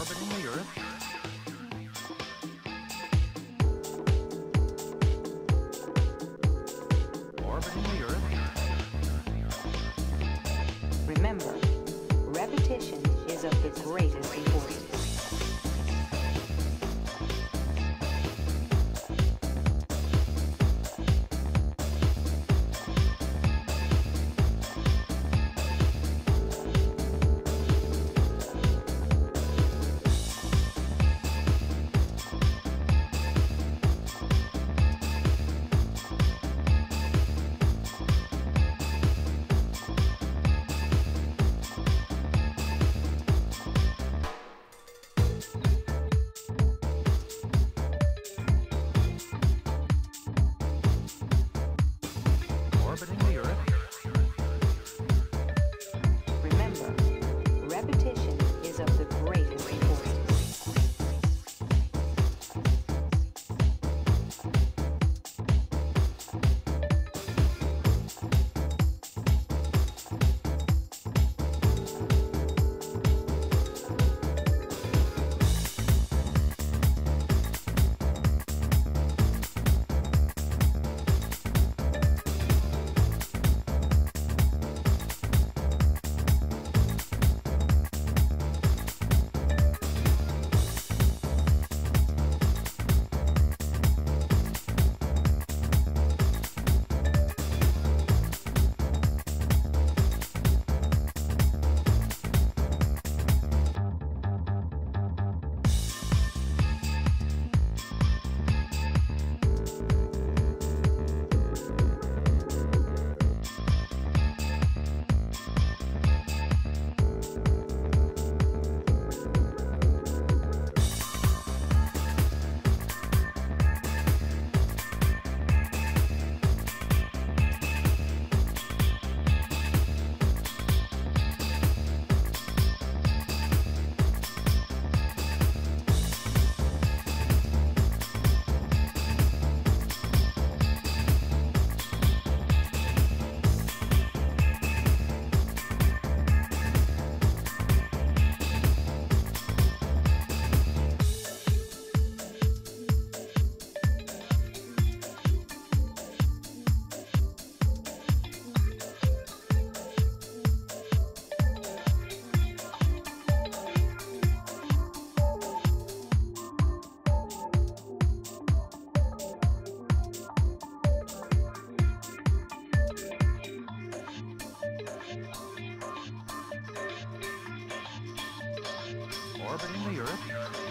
orbiting the Earth. Remember, repetition is of the greatest importance. Orbiting the Earth.